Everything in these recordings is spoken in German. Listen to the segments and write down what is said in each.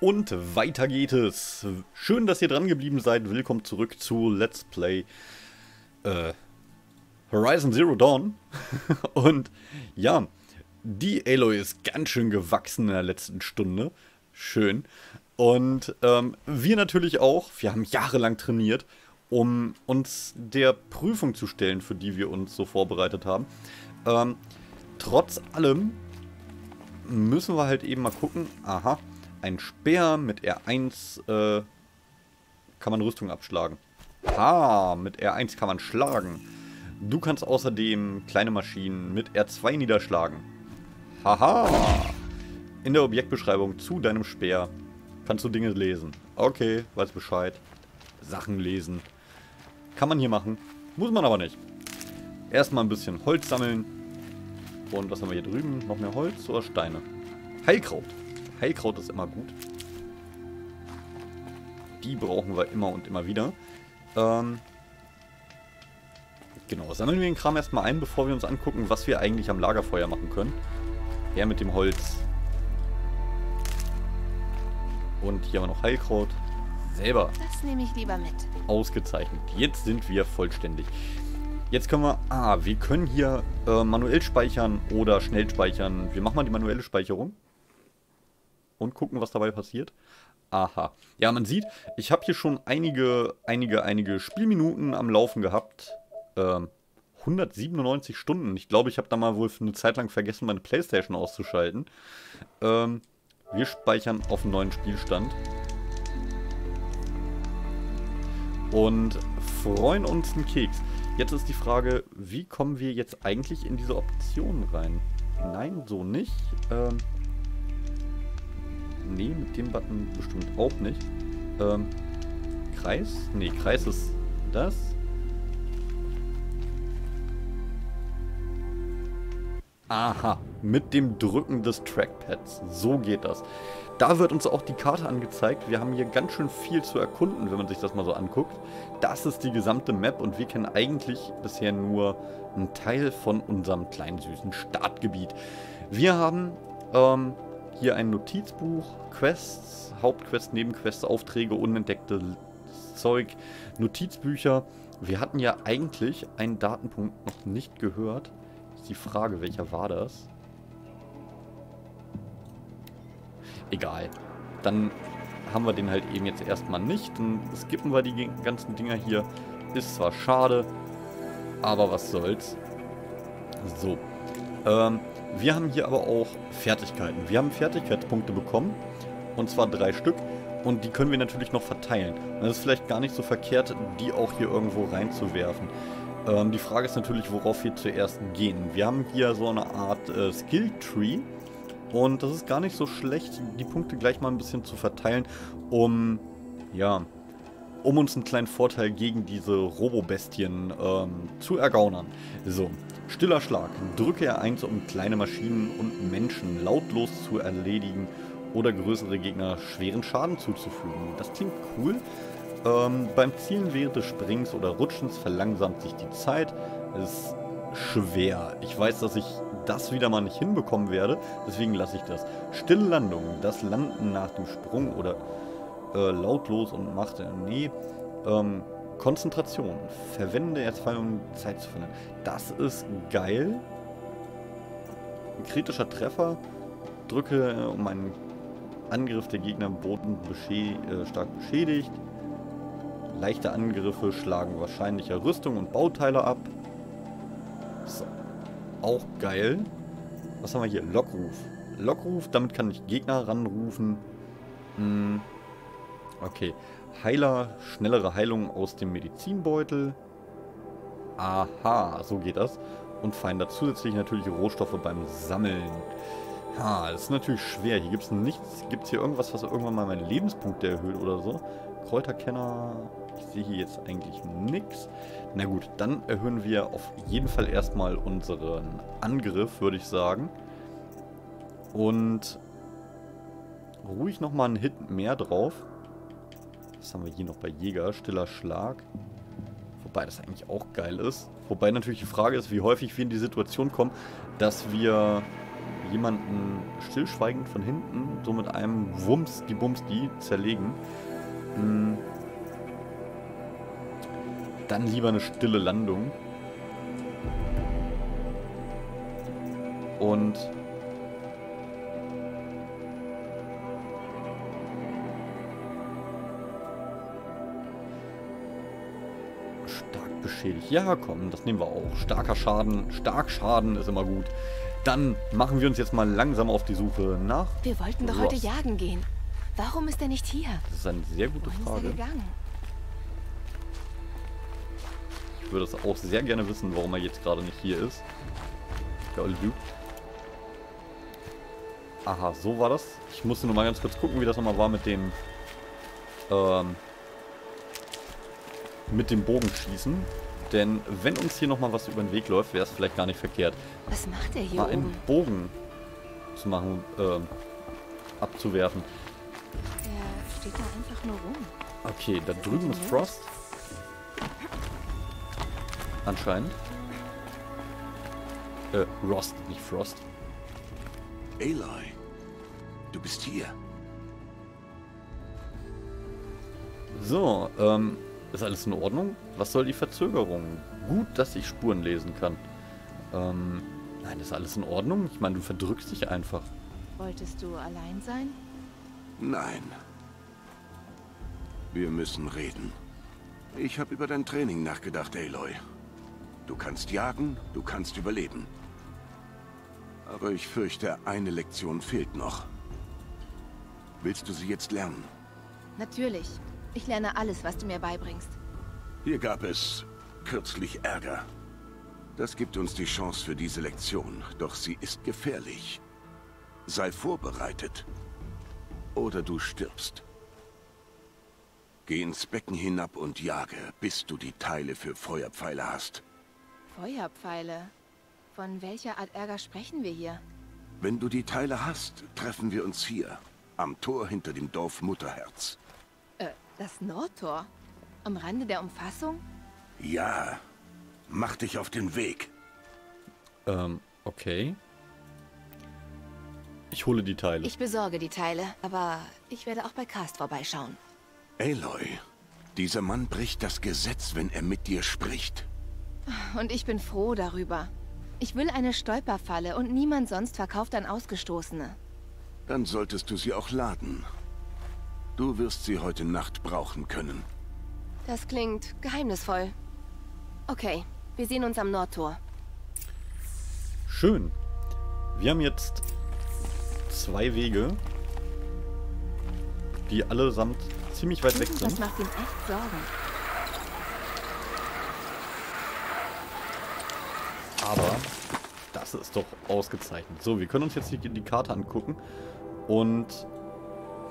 Und weiter geht es. Schön, dass ihr dran geblieben seid. Willkommen zurück zu Let's Play Horizon Zero Dawn. Und ja, die Aloy ist ganz schön gewachsen in der letzten Stunde. Schön. Und wir natürlich auch. Wir haben jahrelang trainiert, um uns der Prüfung zu stellen, für die wir uns so vorbereitet haben. Trotz allem müssen wir halt eben mal gucken. Aha. Ein Speer mit R1 kann man Rüstung abschlagen. Ha, mit R1 kann man schlagen. Du kannst außerdem kleine Maschinen mit R2 niederschlagen. Haha. In der Objektbeschreibung zu deinem Speer kannst du Dinge lesen. Okay, weiß Bescheid. Sachen lesen. Kann man hier machen. Muss man aber nicht. Erstmal ein bisschen Holz sammeln. Und was haben wir hier drüben? Noch mehr Holz oder Steine? Heilkraut. Heilkraut ist immer gut. Die brauchen wir immer und immer wieder. Genau, sammeln wir den Kram erstmal ein, bevor wir uns angucken, was wir eigentlich am Lagerfeuer machen können. Her mit dem Holz. Und hier haben wir noch Heilkraut. Selber. Das nehme ich lieber mit. Ausgezeichnet. Jetzt sind wir vollständig. Jetzt können wir... Ah, wir können hier manuell speichern oder schnell speichern. Wir machen mal die manuelle Speicherung. Und gucken, was dabei passiert. Aha. Ja, man sieht, ich habe hier schon einige Spielminuten am Laufen gehabt. 197 Stunden. Ich glaube, ich habe da mal wohl für eine Zeit lang vergessen, meine PlayStation auszuschalten. Wir speichern auf einen neuen Spielstand. Und freuen uns einen Keks. Jetzt ist die Frage, wie kommen wir jetzt eigentlich in diese Option rein? Nein, so nicht. Nee, mit dem Button bestimmt auch nicht. Kreis? Nee, Kreis ist das. Aha, mit dem Drücken des Trackpads. So geht das. Da wird uns auch die Karte angezeigt. Wir haben hier ganz schön viel zu erkunden, wenn man sich das mal so anguckt. Das ist die gesamte Map und wir kennen eigentlich bisher nur einen Teil von unserem kleinen süßen Startgebiet. Wir haben... hier ein Notizbuch, Quests, Hauptquests, Nebenquests, Aufträge, unentdecktes Zeug, Notizbücher. Wir hatten ja eigentlich einen Datenpunkt noch nicht gehört. Ist die Frage, welcher war das? Egal. Dann haben wir den halt eben jetzt erstmal nicht. Dann skippen wir die ganzen Dinger hier. Ist zwar schade, aber was soll's. So. Wir haben hier aber auch Fertigkeiten. Wir haben Fertigkeitspunkte bekommen. Und zwar 3 Stück. Und die können wir natürlich noch verteilen. Und das ist vielleicht gar nicht so verkehrt, die auch hier irgendwo reinzuwerfen. Die Frage ist natürlich, worauf wir zuerst gehen. Wir haben hier so eine Art Skill Tree. Und das ist gar nicht so schlecht, die Punkte gleich mal ein bisschen zu verteilen, um, ja, um uns einen kleinen Vorteil gegen diese Robobestien zu ergaunern. So. Stiller Schlag. Drücke R1, um kleine Maschinen und Menschen lautlos zu erledigen oder größere Gegner schweren Schaden zuzufügen. Das klingt cool. Beim Zielen während des Springs oder Rutschens verlangsamt sich die Zeit. Das ist schwer. Ich weiß, dass ich das wieder mal nicht hinbekommen werde, deswegen lasse ich das. Stille Landung. Das Landen nach dem Sprung oder lautlos und macht... Nee. Konzentration. Verwende R2, um Zeit zu verlängern. Das ist geil. Ein kritischer Treffer. Drücke, um einen Angriff der Gegner im Boden stark beschädigt. Leichte Angriffe schlagen wahrscheinlicher Rüstung und Bauteile ab. Ist auch geil. Was haben wir hier? Lockruf. Lockruf, damit kann ich Gegner ranrufen. Hm. Okay. Heiler, schnellere Heilung aus dem Medizinbeutel. Aha, so geht das. Und verändert zusätzlich natürlich Rohstoffe beim Sammeln. Ha, das ist natürlich schwer. Hier gibt es nichts. Gibt es hier irgendwas, was irgendwann mal meine Lebenspunkte erhöht oder so? Kräuterkenner. Ich sehe hier jetzt eigentlich nichts. Na gut, dann erhöhen wir auf jeden Fall erstmal unseren Angriff, würde ich sagen. Und ruhig nochmal einen Hit mehr drauf. Was haben wir hier noch bei Jäger? Stiller Schlag. Wobei das eigentlich auch geil ist. Wobei natürlich die Frage ist, wie häufig wir in die Situation kommen, dass wir jemanden stillschweigend von hinten so mit einem Wumms die Bums die zerlegen. Dann lieber eine stille Landung. Und stark beschädigt. Ja, komm, das nehmen wir auch. Starker Schaden. Stark Schaden ist immer gut. Dann machen wir uns jetzt mal langsam auf die Suche nach... Wir wollten doch heute jagen gehen. Warum ist er nicht hier? Das ist eine sehr gute Frage. Ich würde es auch sehr gerne wissen, warum er jetzt gerade nicht hier ist. Der Olle Dude. Aha, so war das. Ich musste nur mal ganz kurz gucken, wie das nochmal war mit dem Bogenschießen. Denn wenn uns hier nochmal was über den Weg läuft, wäre es vielleicht gar nicht verkehrt. Was macht er hier? Mal einen Bogen zu machen, abzuwerfen. Der steht da einfach nur rum. Okay, da drüben ist Rost. Anscheinend. Rost, nicht Frost. Aloy, du bist hier. So, ist alles in Ordnung? Was soll die Verzögerung? Gut, dass ich Spuren lesen kann. Nein, ist alles in Ordnung? Ich meine, du verdrückst dich einfach. Wolltest du allein sein? Nein. Wir müssen reden. Ich habe über dein Training nachgedacht, Aloy. Du kannst jagen, du kannst überleben. Aber ich fürchte, eine Lektion fehlt noch. Willst du sie jetzt lernen? Natürlich. Ich lerne alles, was du mir beibringst. Hier gab es kürzlich Ärger. Das gibt uns die Chance für diese Lektion, doch sie ist gefährlich. Sei vorbereitet. Oder du stirbst. Geh ins Becken hinab und jage, bis du die Teile für Feuerpfeile hast. Feuerpfeile? Von welcher Art Ärger sprechen wir hier? Wenn du die Teile hast, treffen wir uns hier, am Tor hinter dem Dorf Mutterherz. Das Nordtor? Am Rande der Umfassung? Ja. Mach dich auf den Weg. Okay. Ich hole die Teile. Ich besorge die Teile, aber ich werde auch bei Karst vorbeischauen. Aloy, dieser Mann bricht das Gesetz, wenn er mit dir spricht. Und ich bin froh darüber. Ich will eine Stolperfalle und niemand sonst verkauft an Ausgestoßene. Dann solltest du sie auch laden. Du wirst sie heute Nacht brauchen können. Das klingt geheimnisvoll. Okay, wir sehen uns am Nordtor. Schön. Wir haben jetzt zwei Wege, die allesamt ziemlich weit weg sind. Das macht ihm echt Sorgen. Aber das ist doch ausgezeichnet. So, wir können uns jetzt hier die Karte angucken. Und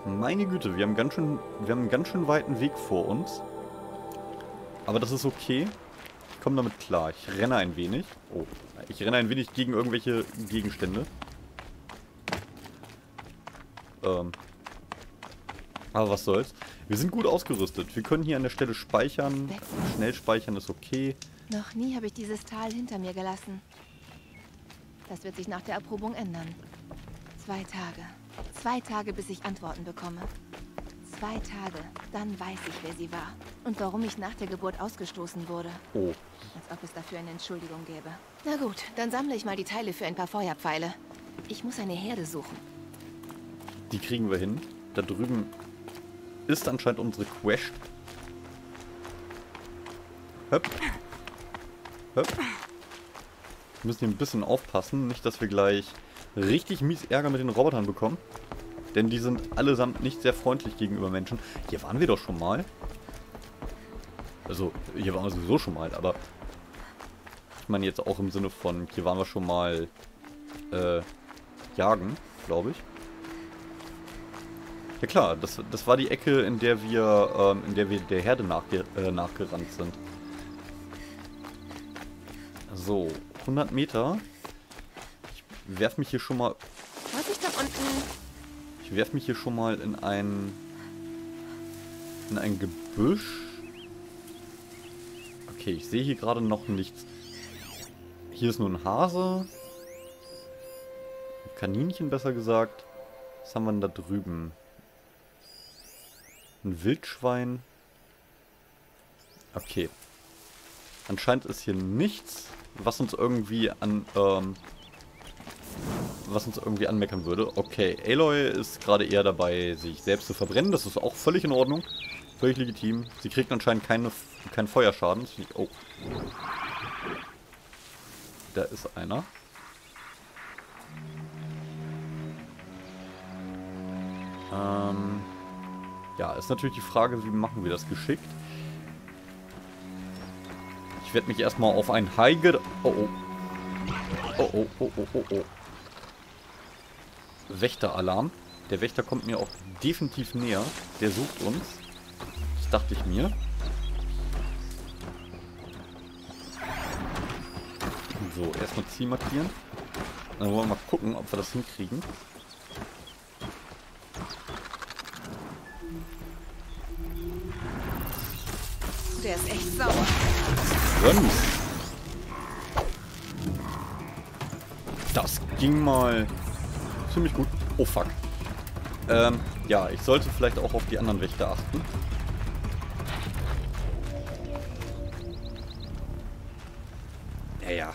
meine Güte, wir haben einen ganz schön weiten Weg vor uns. Aber das ist okay. Ich komme damit klar. Ich renne ein wenig. Oh, ich renne ein wenig gegen irgendwelche Gegenstände. Aber was soll's. Wir sind gut ausgerüstet. Wir können hier an der Stelle speichern. Schnell speichern ist okay. Noch nie habe ich dieses Tal hinter mir gelassen. Das wird sich nach der Erprobung ändern. 2 Tage. 2 Tage, bis ich Antworten bekomme. 2 Tage. Dann weiß ich, wer sie war. Und warum ich nach der Geburt ausgestoßen wurde. Oh. Als ob es dafür eine Entschuldigung gäbe. Na gut, dann sammle ich mal die Teile für ein paar Feuerpfeile. Ich muss eine Herde suchen. Die kriegen wir hin. Da drüben ist anscheinend unsere Quest. Höpp. Höpp. Wir müssen hier ein bisschen aufpassen. Nicht, dass wir gleich richtig mies Ärger mit den Robotern bekommen. Denn die sind allesamt nicht sehr freundlich gegenüber Menschen. Hier waren wir doch schon mal. Also, hier waren wir sowieso schon mal. Aber ich meine jetzt auch im Sinne von, hier waren wir schon mal jagen, glaube ich. Ja klar, das war die Ecke, in der wir der Herde nachgerannt sind. So, 100 Meter. Ich werf mich hier schon mal... Was ist da unten? Ich werf mich hier schon mal in ein Gebüsch. Okay, ich sehe hier gerade noch nichts. Hier ist nur ein Hase. Kaninchen besser gesagt. Was haben wir denn da drüben? Ein Wildschwein. Okay. Anscheinend ist hier nichts, was uns irgendwie an, anmeckern würde. Okay, Aloy ist gerade eher dabei, sich selbst zu verbrennen. Das ist auch völlig in Ordnung. Völlig legitim. Sie kriegt anscheinend keinen Feuerschaden. Das finde ich, oh. Da ist einer. Ja, ist natürlich die Frage, wie machen wir das geschickt? Ich werde mich erstmal auf ein High-Get... Oh, oh. Oh, oh, oh, oh, oh, oh. Wächteralarm. Der Wächter kommt mir auch definitiv näher. Der sucht uns. Das dachte ich mir. So, erstmal Ziel markieren. Dann wollen wir mal gucken, ob wir das hinkriegen. Der ist echt sauer. Röms. Das ging mal ziemlich gut. Oh fuck. Ja, ich sollte vielleicht auch auf die anderen Wächter achten. Ja.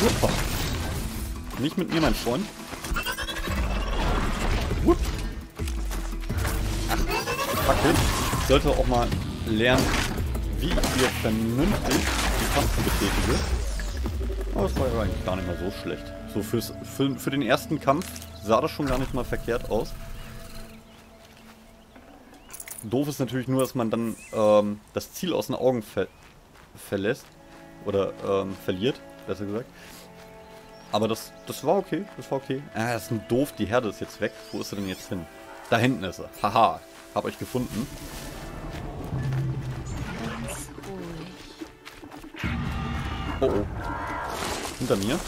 Super. Nicht mit mir, mein Freund. Wupp. Ach, fuck it. Ich sollte auch mal lernen, wie ich hier vernünftig die Tasten betätige. Aber das war ja eigentlich gar nicht mal so schlecht. So, für den ersten Kampf sah das schon gar nicht mal verkehrt aus. Doof ist natürlich nur, dass man dann das Ziel aus den Augen verlässt. Oder verliert, besser gesagt. Aber das war okay, das war okay. Ah, das ist ein doof, die Herde ist jetzt weg. Wo ist er denn jetzt hin? Da hinten ist er. Haha, hab euch gefunden. Oh, oh. Hinter mir.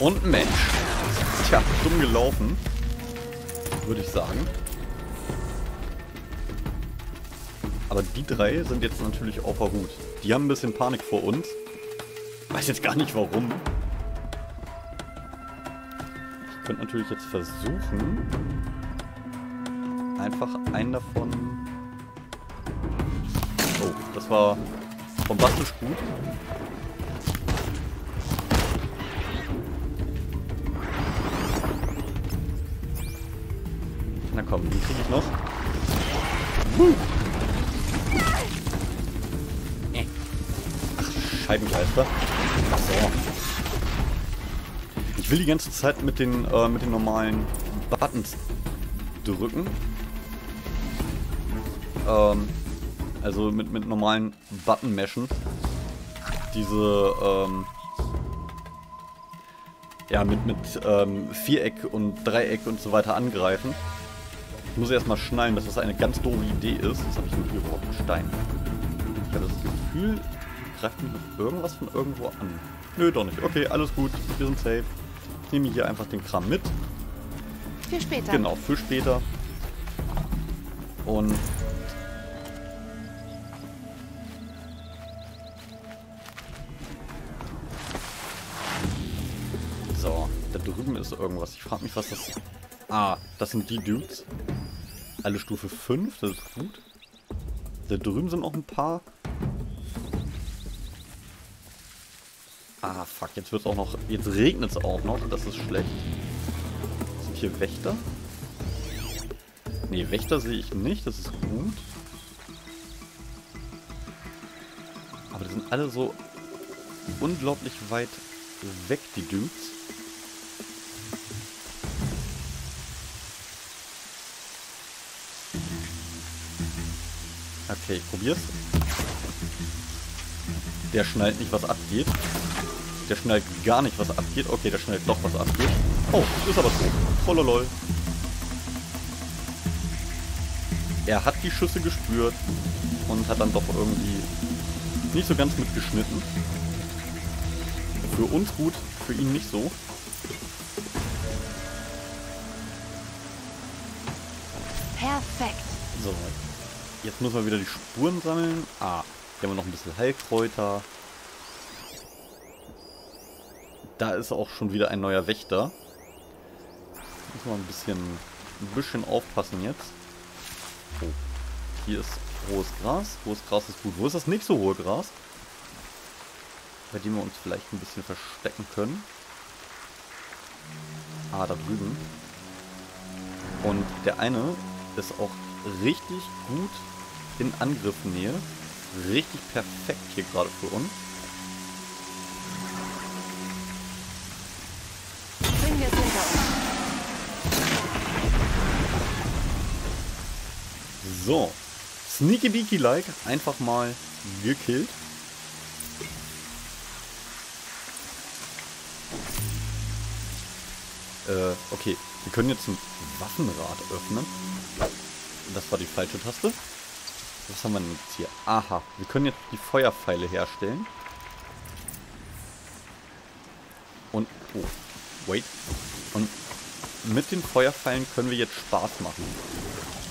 Und Mensch. Tja, dumm gelaufen. Würde ich sagen. Aber die drei sind jetzt natürlich auf der Hut. Die haben ein bisschen Panik vor uns. Weiß jetzt gar nicht warum. Ich könnte natürlich jetzt versuchen, einfach einen davon... Oh, das war bombastisch gut. Na komm, die kriege ich noch. Ach, Scheibenkleister. Ach so. Ich will die ganze Zeit mit den normalen Buttons drücken. Also mit normalen Button-Meshen. Diese, ja, mit Viereck und Dreieck und so weiter angreifen. Ich muss erstmal schnallen, dass das eine ganz doofe Idee ist. Was habe ich denn hier überhaupt? Einen Stein. Ich habe das Gefühl, greift mich noch irgendwas von irgendwo an. Nö, doch nicht. Okay, alles gut. Wir sind safe. Ich nehme hier einfach den Kram mit. Für später. Genau, für später. Und... drüben ist irgendwas. Ich frage mich, was das... Ah, das sind die Dudes. Alle Stufe 5, das ist gut. Da drüben sind auch ein paar. Ah, fuck, jetzt wird's auch noch... Jetzt regnet's auch noch, das ist schlecht. Sind hier Wächter? Ne, Wächter sehe ich nicht, das ist gut. Aber die sind alle so unglaublich weit weg, die Dudes. Okay, ich probier's. Der schnallt nicht, was abgeht. Der schnallt gar nicht, was abgeht. Okay, der schnallt doch, was abgeht. Oh, ist aber so. Voller LOL. Er hat die Schüsse gespürt und hat dann doch irgendwie nicht so ganz mitgeschnitten. Für uns gut, für ihn nicht so. Perfekt. So, Jetzt müssen wir wieder die Spuren sammeln. Ah, hier haben wir noch ein bisschen Heilkräuter. Da ist auch schon wieder ein neuer Wächter. Müssen wir ein bisschen aufpassen jetzt. Oh. Hier ist hohes Gras. Hohes Gras ist gut. Wo ist das nicht so hohe Gras? Bei dem wir uns vielleicht ein bisschen verstecken können. Ah, da drüben. Und der eine ist auch richtig gut in Angriffnähe. Richtig perfekt hier gerade für uns. So, sneaky beaky like, einfach mal gekillt. Okay, wir können jetzt ein Waffenrad öffnen. Das war die falsche Taste. Was haben wir denn jetzt hier? Aha, wir können jetzt die Feuerpfeile herstellen. Und, oh, wait. Und mit den Feuerpfeilen können wir jetzt Spaß machen.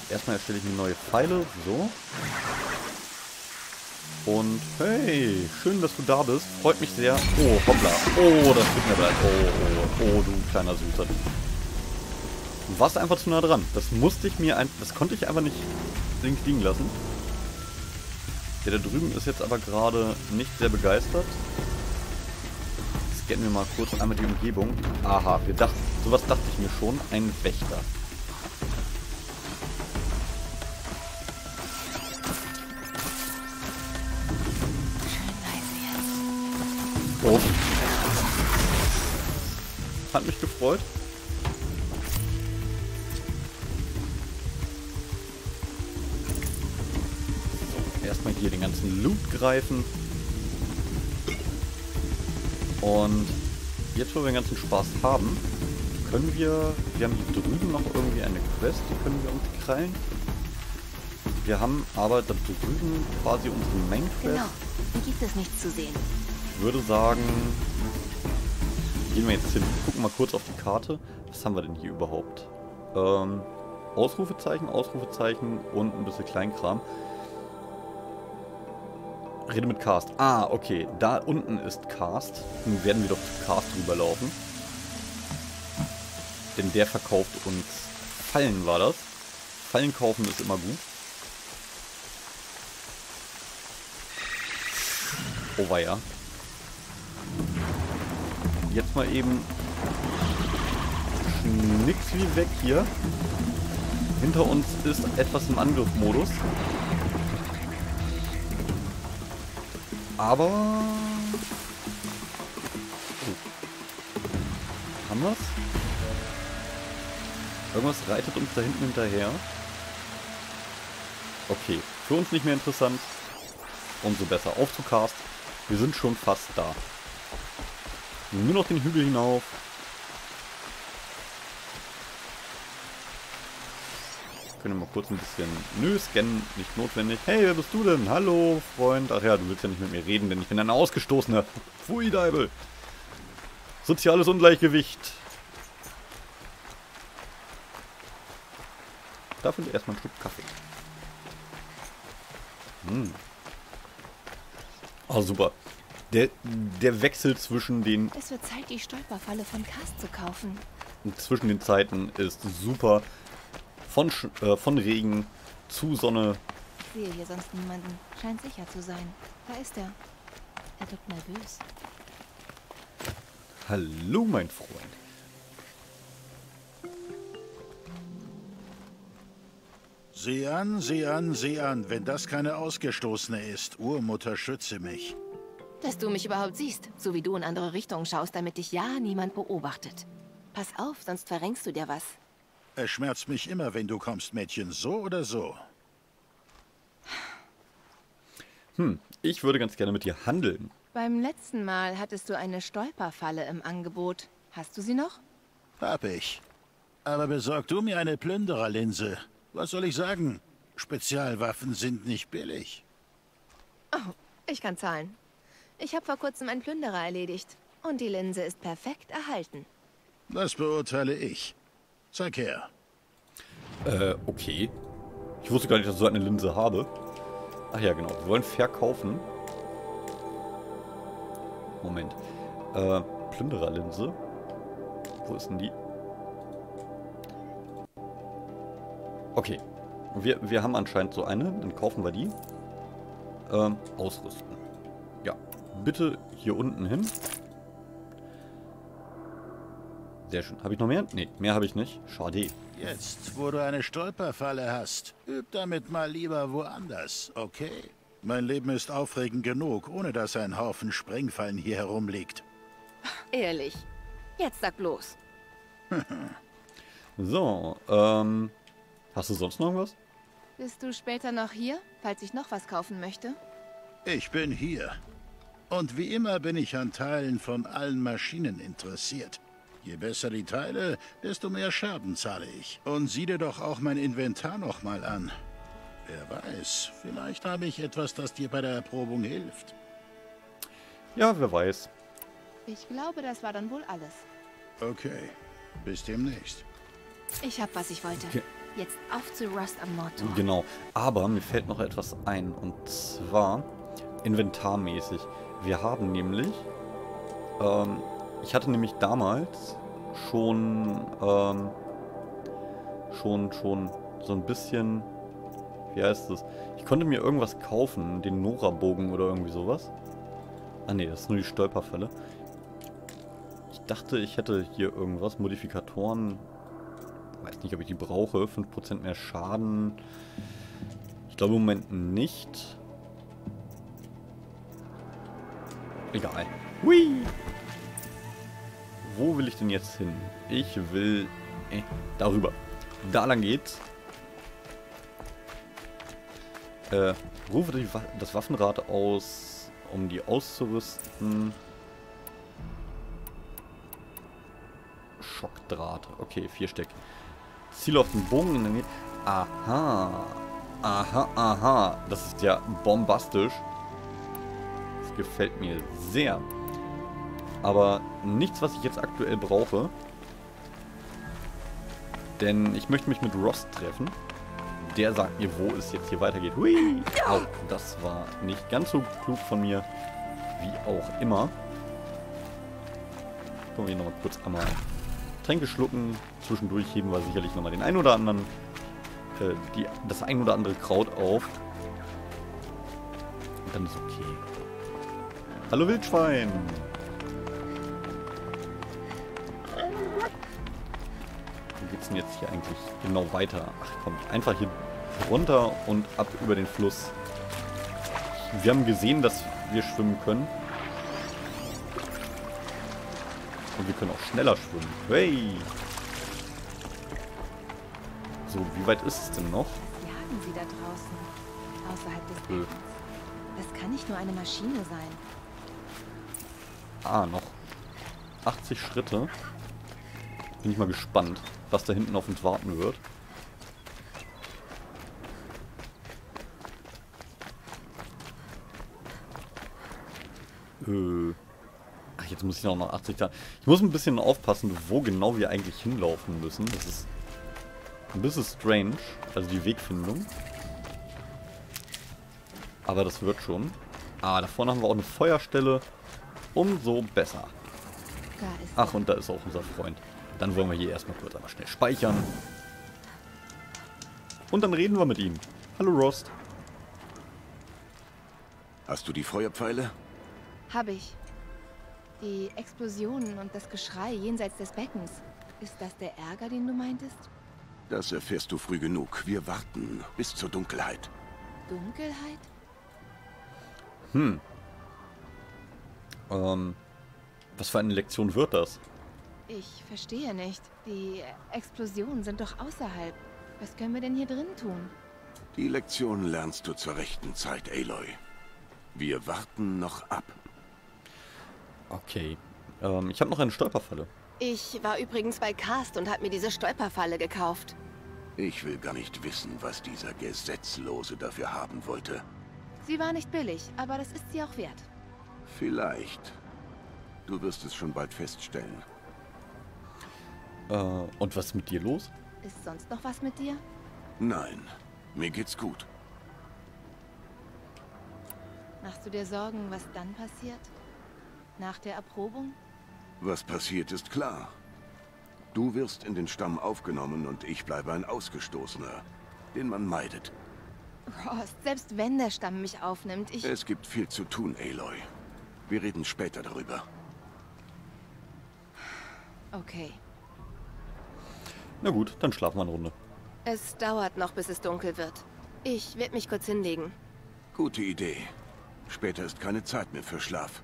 Erstmal erstelle ich mir neue Pfeile, so. Und, hey, schön, dass du da bist. Freut mich sehr. Oh, hoppla. Oh, das tut mir leid. Oh, oh, oh, du kleiner Süßer. Du warst einfach zu nah dran. Das musste ich mir, das konnte ich einfach nicht liegen lassen. Der da drüben ist jetzt aber gerade nicht sehr begeistert. Scannen wir mal kurz einmal die Umgebung. Aha, wir dachten, sowas dachte ich mir schon. Ein Wächter. Oh. Hat mich gefreut. So, erstmal hier den ganzen Loot greifen. Und jetzt, wo wir den ganzen Spaß haben, können wir... Wir haben hier drüben noch irgendwie eine Quest, die können wir uns krallen. Wir haben aber da drüben quasi unsere Main-Quest. Genau, hier gibt es nichts zu sehen. Ich würde sagen, gehen wir jetzt hin, gucken mal kurz auf die Karte. Was haben wir denn hier überhaupt? Ausrufezeichen, Ausrufezeichen und ein bisschen Kleinkram. Rede mit Karst. Ah, okay, da unten ist Karst. Nun werden wir doch zu Karst rüberlaufen. Denn der verkauft uns Fallen, war das. Fallen kaufen ist immer gut. Oh weia. Jetzt mal eben nix wie weg hier. Hinter uns ist etwas im Angriffmodus. Aber... Oh. Haben wir's? Irgendwas reitet uns da hinten hinterher. Okay, für uns nicht mehr interessant. Umso besser. Auf zu Karst. Wir sind schon fast da. Nur noch den Hügel hinauf. Können wir mal kurz ein bisschen... Nö, scannen, nicht notwendig. Hey, wer bist du denn? Hallo, Freund. Ach ja, du willst ja nicht mit mir reden, denn ich bin ein Ausgestoßener. Pfui, Deibel. Soziales Ungleichgewicht. Dafür erstmal ein Stück Kaffee. Hm. Oh, super. Der Wechsel zwischen den... Es wird Zeit, die Stolperfalle von Karst zu kaufen. Zwischen den Zeiten ist super. Von Regen zu Sonne. Ich sehe hier sonst niemanden. Scheint sicher zu sein. Da ist er. Er wirkt nervös. Hallo, mein Freund. Sieh an, sieh an, sieh an. Wenn das keine Ausgestoßene ist, Urmutter, schütze mich. Dass du mich überhaupt siehst, so wie du in andere Richtungen schaust, damit dich ja niemand beobachtet. Pass auf, sonst verrenkst du dir was. Es schmerzt mich immer, wenn du kommst, Mädchen, so oder so. Hm, ich würde ganz gerne mit dir handeln. Beim letzten Mal hattest du eine Stolperfalle im Angebot. Hast du sie noch? Hab ich. Aber besorg du mir eine Plündererlinse. Was soll ich sagen? Spezialwaffen sind nicht billig. Oh, ich kann zahlen. Ich habe vor kurzem einen Plünderer erledigt. Und die Linse ist perfekt erhalten. Das beurteile ich. Zeig her. Okay. Ich wusste gar nicht, dass ich so eine Linse habe. Ach ja, genau. Wir wollen verkaufen. Moment. Plündererlinse. Wo ist denn die? Okay. Wir haben anscheinend so eine. Dann kaufen wir die. Ausrüsten. Ja. Bitte hier unten hin. Sehr schön. Habe ich noch mehr? Ne, mehr habe ich nicht. Schade. Jetzt, wo du eine Stolperfalle hast, üb damit mal lieber woanders, okay? Mein Leben ist aufregend genug, ohne dass ein Haufen Sprengfallen hier herumliegt. Ehrlich. Jetzt sag bloß. So, hast du sonst noch was? Bist du später noch hier, falls ich noch was kaufen möchte? Ich bin hier. Und wie immer bin ich an Teilen von allen Maschinen interessiert. Je besser die Teile, desto mehr Schaden zahle ich. Und sieh dir doch auch mein Inventar nochmal an. Wer weiß, vielleicht habe ich etwas, das dir bei der Erprobung hilft. Ja, wer weiß. Ich glaube, das war dann wohl alles. Okay, bis demnächst. Ich habe, was ich wollte. Okay. Jetzt auf zu Rost am Nordtor. Genau, aber mir fällt noch etwas ein. Und zwar inventarmäßig. Wir haben nämlich... ich hatte nämlich damals schon so ein bisschen, wie heißt das? Ich konnte mir irgendwas kaufen, den Nora-Bogen oder irgendwie sowas. Ah ne, das ist nur die Stolperfälle. Ich dachte, ich hätte hier irgendwas, Modifikatoren, weiß nicht, ob ich die brauche, 5% mehr Schaden. Ich glaube im Moment nicht. Egal. Hui! Wo will ich denn jetzt hin? Ich will... darüber. Da lang geht's. Rufe das Waffenrad aus, um die auszurüsten. Schockdraht. Okay, 4 Stück. Ziel auf den Bogen. Dann aha. Aha, aha. Das ist ja bombastisch. Das gefällt mir sehr. Aber nichts, was ich jetzt aktuell brauche. Denn ich möchte mich mit Rost treffen. Der sagt mir, wo es jetzt hier weitergeht. Hui! Au, das war nicht ganz so klug von mir. Wie auch immer. Können wir hier nochmal kurz einmal Tränke schlucken. Zwischendurch heben wir sicherlich nochmal den einen oder anderen. Das ein oder andere Kraut auf. Und dann ist okay. Hallo Wildschwein! Geht's denn jetzt hier eigentlich genau weiter? Ach komm, einfach hier runter und ab über den Fluss. Wir haben gesehen, dass wir schwimmen können. Und wir können auch schneller schwimmen. Hey! So, wie weit ist es denn noch? Jagen Sie da draußen, außerhalb des Bögens. Das kann nicht nur eine Maschine sein. Ah, noch 80 Schritte. Bin ich mal gespannt, was da hinten auf uns warten wird. Ach, jetzt muss ich noch 80 da. Ich muss ein bisschen aufpassen, wo genau wir eigentlich hinlaufen müssen. Das ist ein bisschen strange, also die Wegfindung. Aber das wird schon. Ah, da vorne haben wir auch eine Feuerstelle. Umso besser. Ach, und da ist auch unser Freund. Dann wollen wir hier erstmal kurz einmal schnell speichern. Und dann reden wir mit ihm. Hallo Rost. Hast du die Feuerpfeile? Habe ich. Die Explosionen und das Geschrei jenseits des Beckens. Ist das der Ärger, den du meintest? Das erfährst du früh genug. Wir warten bis zur Dunkelheit. Dunkelheit? Hm. Was für eine Lektion wird das? Ich verstehe nicht. Die Explosionen sind doch außerhalb. Was können wir denn hier drin tun? Die Lektion lernst du zur rechten Zeit, Aloy. Wir warten noch ab. Okay. Ich habe noch eine Stolperfalle. Ich war übrigens bei Karst und habe mir diese Stolperfalle gekauft. Ich will gar nicht wissen, was dieser Gesetzlose dafür haben wollte. Sie war nicht billig, aber das ist sie auch wert. Vielleicht. Du wirst es schon bald feststellen. Und was ist mit dir los? Ist sonst noch was mit dir? Nein. Mir geht's gut. Machst du dir Sorgen, was dann passiert? Nach der Erprobung? Was passiert, ist klar. Du wirst in den Stamm aufgenommen und ich bleibe ein Ausgestoßener, den man meidet. Rost, selbst wenn der Stamm mich aufnimmt, ich... Es gibt viel zu tun, Aloy. Wir reden später darüber. Okay. Na gut, dann schlafen wir eine Runde. Es dauert noch, bis es dunkel wird. Ich werde mich kurz hinlegen. Gute Idee. Später ist keine Zeit mehr für Schlaf.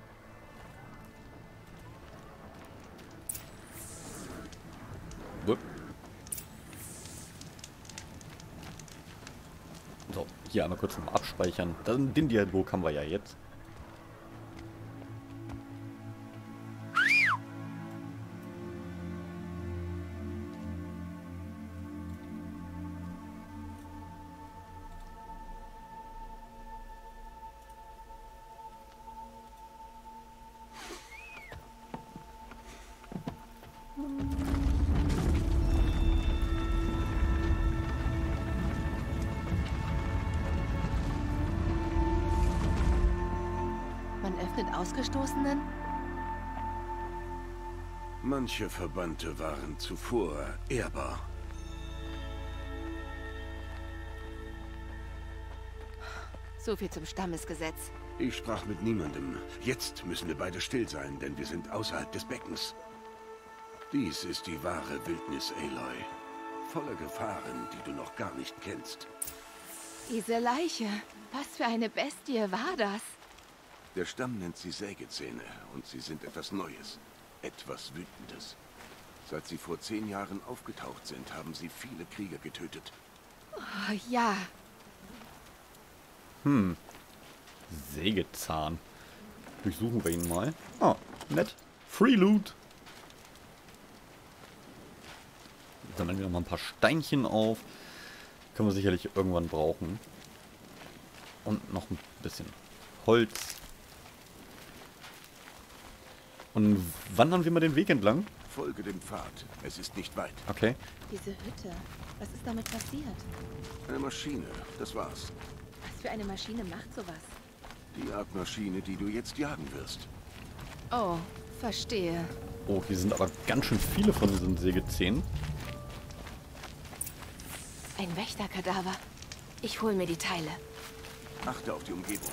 So, hier einmal kurz nochmal abspeichern. Den Dialog haben wir ja jetzt. Ausgestoßenen? Manche Verbannte waren zuvor ehrbar. So viel zum Stammesgesetz. Ich sprach mit niemandem. Jetzt müssen wir beide still sein, denn wir sind außerhalb des Beckens. Dies ist die wahre Wildnis, Aloy. Voller Gefahren, die du noch gar nicht kennst. Diese Leiche. Was für eine Bestie war das? Der Stamm nennt sie Sägezähne und sie sind etwas Neues, etwas Wütendes. Seit sie vor 10 Jahren aufgetaucht sind, haben sie viele Krieger getötet. Oh, ja. Sägezahn. Durchsuchen wir ihn mal. Oh, nett. Free Loot. Sammeln wir noch mal ein paar Steinchen auf. Können wir sicherlich irgendwann brauchen. Und noch ein bisschen Holz. Und wandern wir mal den Weg entlang? Folge dem Pfad. Es ist nicht weit. Okay. Diese Hütte. Was ist damit passiert? Eine Maschine. Das war's. Was für eine Maschine macht sowas? Die Art Maschine, die du jetzt jagen wirst. Oh, verstehe. Oh, hier sind aber ganz schön viele von diesen Sägezähnen. Ein Wächterkadaver. Ich hole mir die Teile. Achte auf die Umgebung.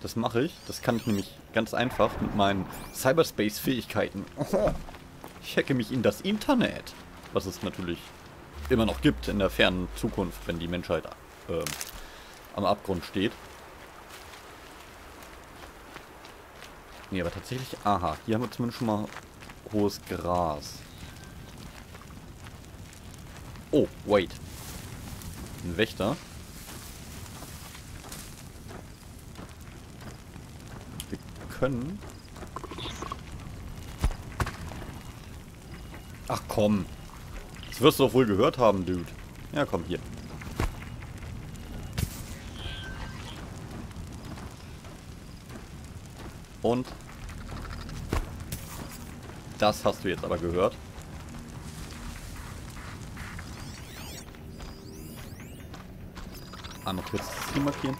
Das mache ich. Das kann ich nämlich ganz einfach mit meinen Cyberspace-Fähigkeiten. Ich hacke mich in das Internet. Was es natürlich immer noch gibt in der fernen Zukunft, wenn die Menschheit am Abgrund steht. Nee, aber tatsächlich... Aha, hier haben wir zumindest schon mal hohes Gras. Oh, wait. Ein Wächter. Ach komm. Das wirst du doch wohl gehört haben, Dude. Ja, komm, hier. Und das hast du jetzt aber gehört. Einmal kurz das Ziel markieren.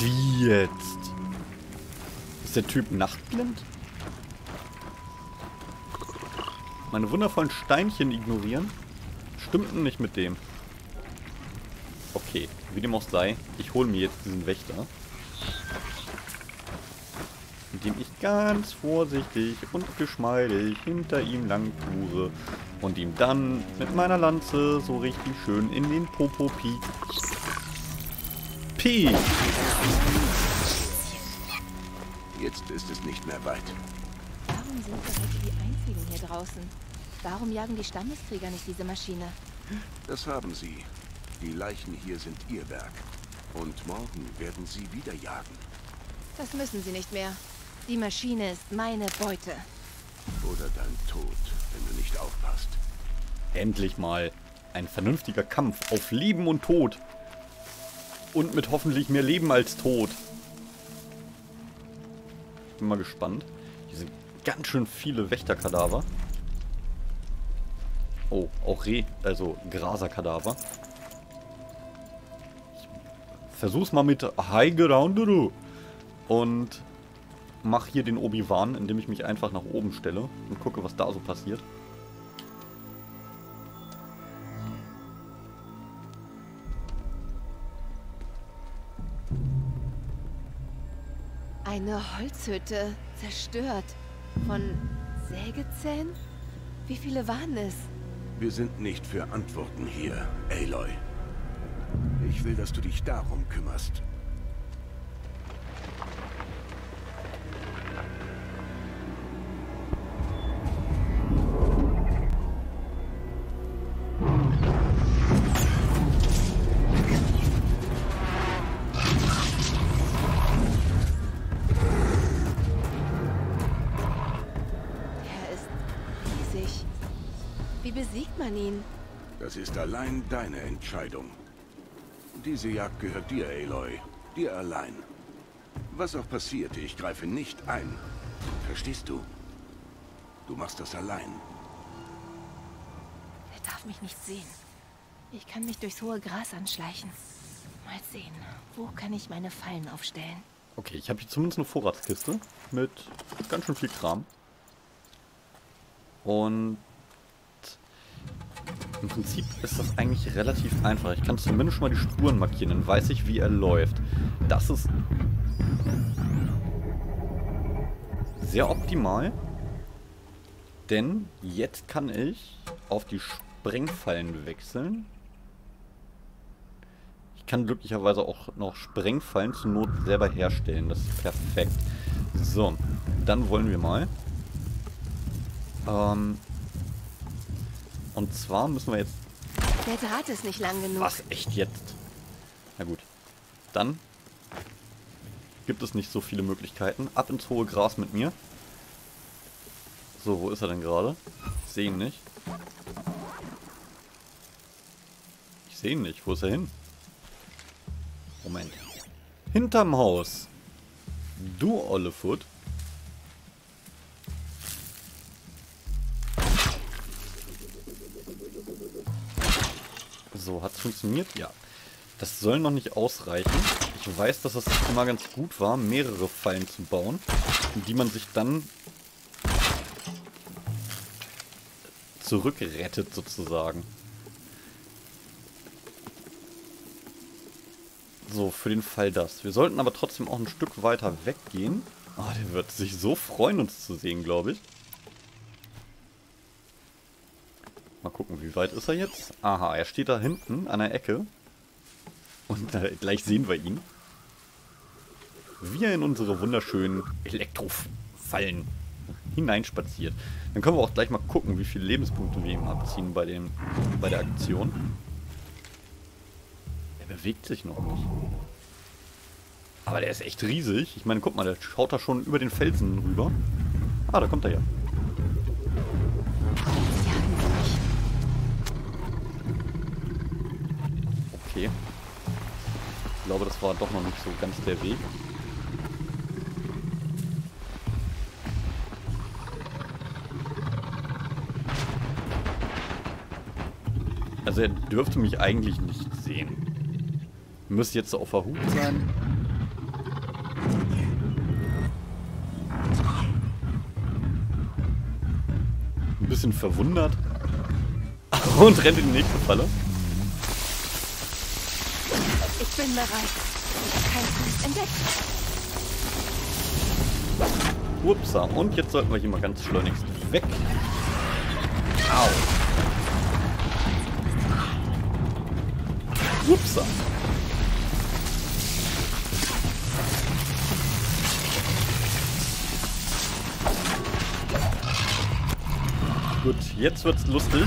Die jetzt. Ist der Typ nachtblind? Meine wundervollen Steinchen ignorieren? Stimmt nicht mit dem. Okay, wie dem auch sei, ich hole mir jetzt diesen Wächter. Indem ich ganz vorsichtig und geschmeidig hinter ihm lang tue und ihm dann mit meiner Lanze so richtig schön in den Popo piek. Piek! Jetzt ist es nicht mehr weit. Warum sind wir heute die Einzigen hier draußen? Warum jagen die Stammeskrieger nicht diese Maschine? Das haben sie. Die Leichen hier sind ihr Werk. Und morgen werden sie wieder jagen. Das müssen sie nicht mehr. Die Maschine ist meine Beute. Oder dein Tod, wenn du nicht aufpasst. Endlich mal ein vernünftiger Kampf auf Leben und Tod. Und mit hoffentlich mehr Leben als Tod. Bin mal gespannt. Hier sind ganz schön viele Wächterkadaver. Oh, auch Graserkadaver. Versuch's mal mit High Ground und mach hier den Obi-Wan, indem ich mich einfach nach oben stelle und gucke, was da so passiert. Eine Holzhütte, zerstört. Von Sägezähnen? Wie viele waren es? Wir sind nicht für Antworten hier, Aloy. Ich will, dass du dich darum kümmerst. Das ist allein deine Entscheidung. Diese Jagd gehört dir, Aloy. Dir allein. Was auch passierte, ich greife nicht ein. Verstehst du? Du machst das allein. Er darf mich nicht sehen. Ich kann mich durchs hohe Gras anschleichen. Mal sehen, wo kann ich meine Fallen aufstellen? Okay, ich habe hier zumindest eine Vorratskiste mit ganz schön viel Kram. Und im Prinzip ist das eigentlich relativ einfach. Ich kann zumindest schon mal die Spuren markieren, dann weiß ich, wie er läuft. Das ist sehr optimal, denn jetzt kann ich auf die Sprengfallen wechseln. Ich kann glücklicherweise auch noch Sprengfallen zur Not selber herstellen. Das ist perfekt. So, dann wollen wir mal. Und zwar müssen wir jetzt... Der Draht ist nicht lang genug. Was? Echt jetzt? Na gut. Dann gibt es nicht so viele Möglichkeiten. Ab ins hohe Gras mit mir. So, wo ist er denn gerade? Ich sehe ihn nicht. Ich sehe ihn nicht. Wo ist er hin? Moment. Hinterm Haus. Du Ollefoot. So, hat es funktioniert? Ja. Das soll noch nicht ausreichen. Ich weiß, dass es immer ganz gut war, mehrere Fallen zu bauen, die man sich dann zurückrettet sozusagen. So, für den Fall das. Wir sollten aber trotzdem auch ein Stück weiter weggehen. Oh, der wird sich so freuen, uns zu sehen, glaube ich. Mal gucken, wie weit ist er jetzt? Aha, er steht da hinten an der Ecke. Und gleich sehen wir ihn. Wie er in unsere wunderschönen Elektrofallen hineinspaziert. Dann können wir auch gleich mal gucken, wie viele Lebenspunkte wir ihm abziehen bei der Aktion. Er bewegt sich noch nicht. Aber der ist echt riesig. Ich meine, guck mal, der schaut da schon über den Felsen rüber. Ah, da kommt er ja. Okay. Ich glaube, das war doch noch nicht so ganz der Weg. Also er dürfte mich eigentlich nicht sehen. Müsste jetzt so auf der Hut sein. Ein bisschen verwundert. Und rennt in die nächste Falle. Ich bin bereit. Ich habe keinen Fuß entdeckt. Upsa, und jetzt sollten wir hier mal ganz schleunigst weg. Au. Upsa. Gut, jetzt wird's lustig.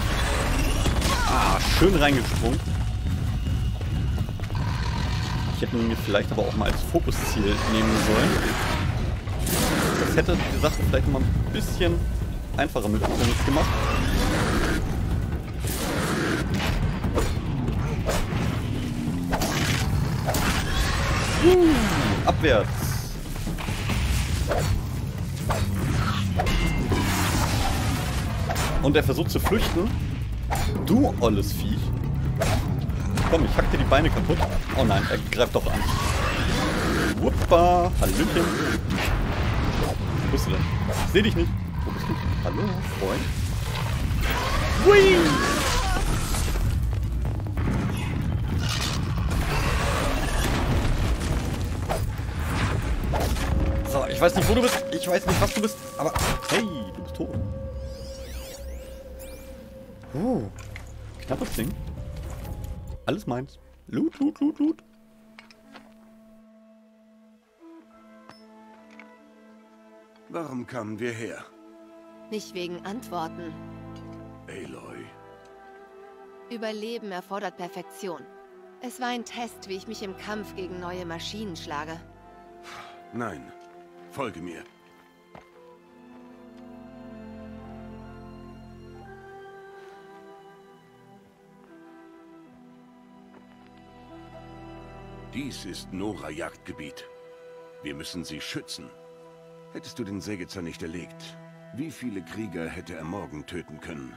Ah, schön reingesprungen. Ich hätte mir vielleicht aber auch mal als Fokusziel nehmen sollen. Das hätte die Sache vielleicht mal ein bisschen einfacher mit uns gemacht. Abwärts. Und er versucht zu flüchten. Du olles Viech. Komm, ich hack dir die Beine kaputt. Oh nein, er greift doch an. Wuppa, Hallöchen. Wo bist du denn? Ich seh dich nicht. Wo bist du? Hallo, Freund. Hui! So, ich weiß nicht, wo du bist. Ich weiß nicht, was du bist. Aber hey, du bist tot. Oh, knappes Ding. Alles meins. Loot, loot, loot, loot. Warum kamen wir her? Nicht wegen Antworten. Aloy. Überleben erfordert Perfektion. Es war ein Test, wie ich mich im Kampf gegen neue Maschinen schlage. Nein, folge mir. Dies ist Nora-Jagdgebiet. Wir müssen sie schützen. Hättest du den Sägezahn nicht erlegt, wie viele Krieger hätte er morgen töten können?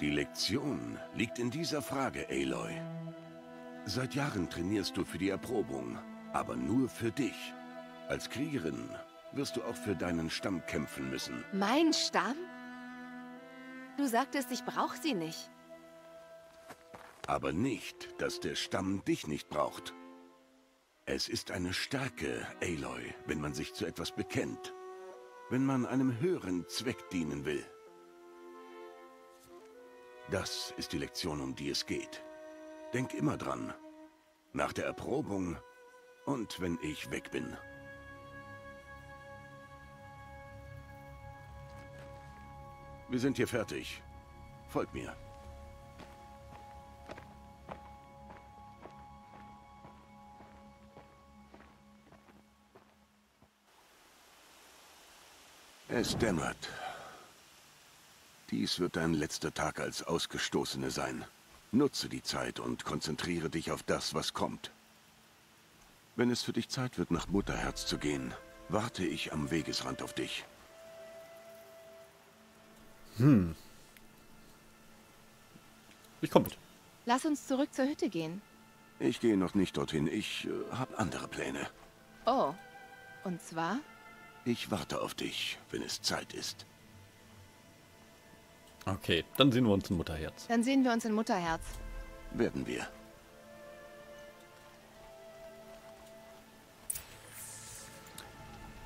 Die Lektion liegt in dieser Frage, Aloy. Seit Jahren trainierst du für die Erprobung, aber nur für dich. Als Kriegerin wirst du auch für deinen Stamm kämpfen müssen. Mein Stamm? Du sagtest, ich brauche sie nicht. Aber nicht, dass der Stamm dich nicht braucht. Es ist eine Stärke, Aloy, wenn man sich zu etwas bekennt. Wenn man einem höheren Zweck dienen will. Das ist die Lektion, um die es geht. Denk immer dran. Nach der Erprobung und wenn ich weg bin. Wir sind hier fertig. Folgt mir. Es dämmert. Dies wird dein letzter Tag als Ausgestoßene sein. Nutze die Zeit und konzentriere dich auf das, was kommt. Wenn es für dich Zeit wird, nach Mutterherz zu gehen, warte ich am Wegesrand auf dich. Hm. Ich komme mit. Lass uns zurück zur Hütte gehen. Ich gehe noch nicht dorthin. Ich habe andere Pläne. Oh. Und zwar? Ich warte auf dich, wenn es Zeit ist. Okay, dann sehen wir uns in Mutterherz. Dann sehen wir uns in Mutterherz. Werden wir.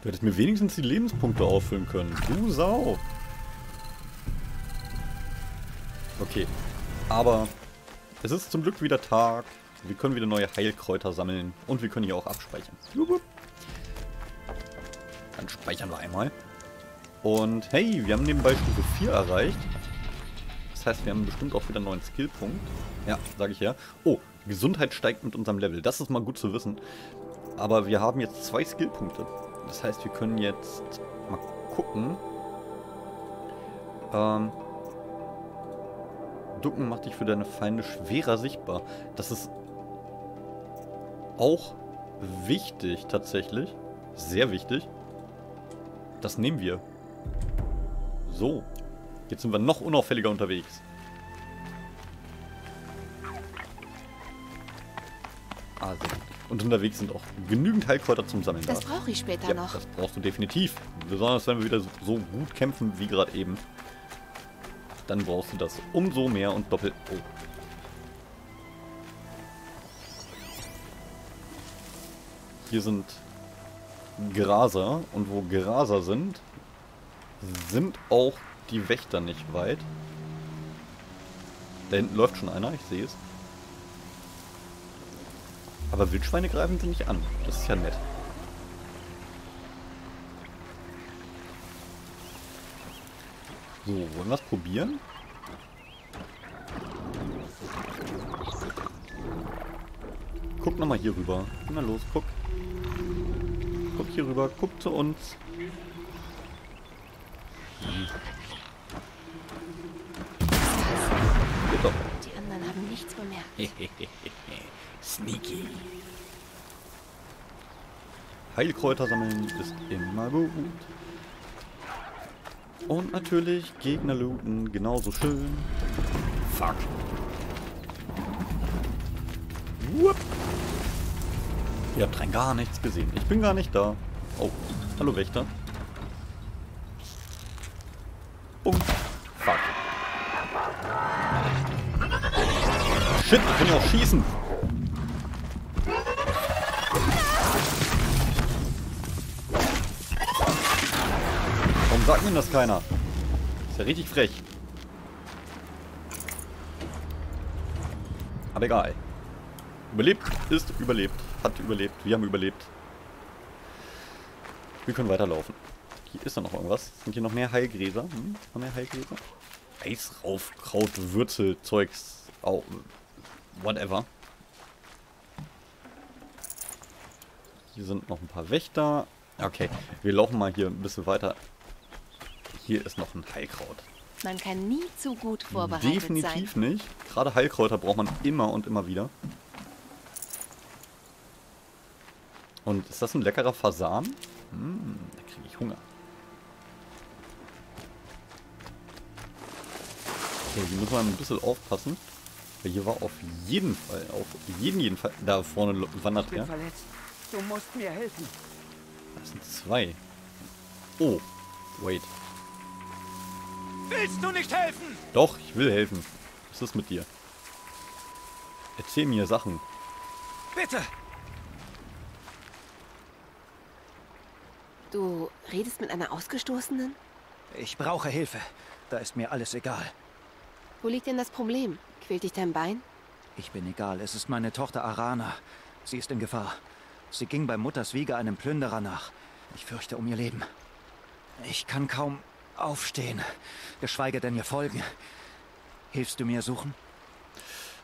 Du hättest mir wenigstens die Lebenspunkte auffüllen können. Du Sau. Okay, aber es ist zum Glück wieder Tag. Wir können wieder neue Heilkräuter sammeln. Und wir können hier auch abspeichern. Dann speichern wir einmal. Und hey, wir haben nebenbei Stufe 4 erreicht. Das heißt, wir haben bestimmt auch wieder einen neuen Skillpunkt. Ja, sage ich ja. Oh, die Gesundheit steigt mit unserem Level. Das ist mal gut zu wissen. Aber wir haben jetzt 2 Skillpunkte. Das heißt, wir können jetzt mal gucken. Ducken macht dich für deine Feinde schwerer sichtbar. Das ist auch wichtig tatsächlich. Sehr wichtig. Das nehmen wir. So. Jetzt sind wir noch unauffälliger unterwegs. Also. Und unterwegs sind auch genügend Heilkräuter zum Sammeln. Das brauche ich später ja, noch. Das brauchst du definitiv. Besonders wenn wir wieder so gut kämpfen wie gerade eben. Dann brauchst du das umso mehr und doppelt. Oh. Hier sind Graser, und wo Graser sind, sind auch die Wächter nicht weit. Da hinten läuft schon einer, ich sehe es. Aber Wildschweine greifen sie nicht an. Das ist ja nett. So, wollen wir es probieren? Guck nochmal hier rüber. Geh mal los, guck. Guck hier rüber, guck zu uns. Geht doch. Die anderen haben nichts bemerkt. Sneaky. Heilkräuter sammeln ist immer gut. Und natürlich Gegner looten, genauso schön. Fuck. Whoop. Ihr habt rein gar nichts gesehen. Ich bin gar nicht da. Oh, hallo Wächter. Boom. Fuck. Shit, ich kann ja auch schießen. Warum sagt mir das keiner? Ist ja richtig frech. Aber egal. Überlebt ist überlebt. Hat überlebt. Wir haben überlebt. Wir können weiterlaufen. Hier ist da noch irgendwas. Sind hier noch mehr Heilgräser? Hm? Noch mehr Heilgräser? Eisrauf, Kraut, Würzel, Zeugs. Au. Whatever. Hier sind noch ein paar Wächter. Okay, wir laufen mal hier ein bisschen weiter. Hier ist noch ein Heilkraut. Man kann nie zu gut vorbereitet sein. Definitiv nicht. Gerade Heilkräuter braucht man immer und immer wieder. Und ist das ein leckerer Fasan? Hm, da kriege ich Hunger. Okay, hier müssen wir ein bisschen aufpassen. Weil hier war auf jeden Fall, da vorne wandert er. Du musst mir helfen. Das sind zwei. Oh, wait. Willst du nicht helfen? Doch, ich will helfen. Was ist mit dir? Erzähl mir Sachen. Bitte. Du redest mit einer Ausgestoßenen? Ich brauche Hilfe. Da ist mir alles egal. Wo liegt denn das Problem? Quält dich dein Bein? Ich bin egal. Es ist meine Tochter Arana. Sie ist in Gefahr. Sie ging bei Mutters Wiege einem Plünderer nach. Ich fürchte um ihr Leben. Ich kann kaum aufstehen, geschweige denn ihr folgen. Hilfst du mir suchen?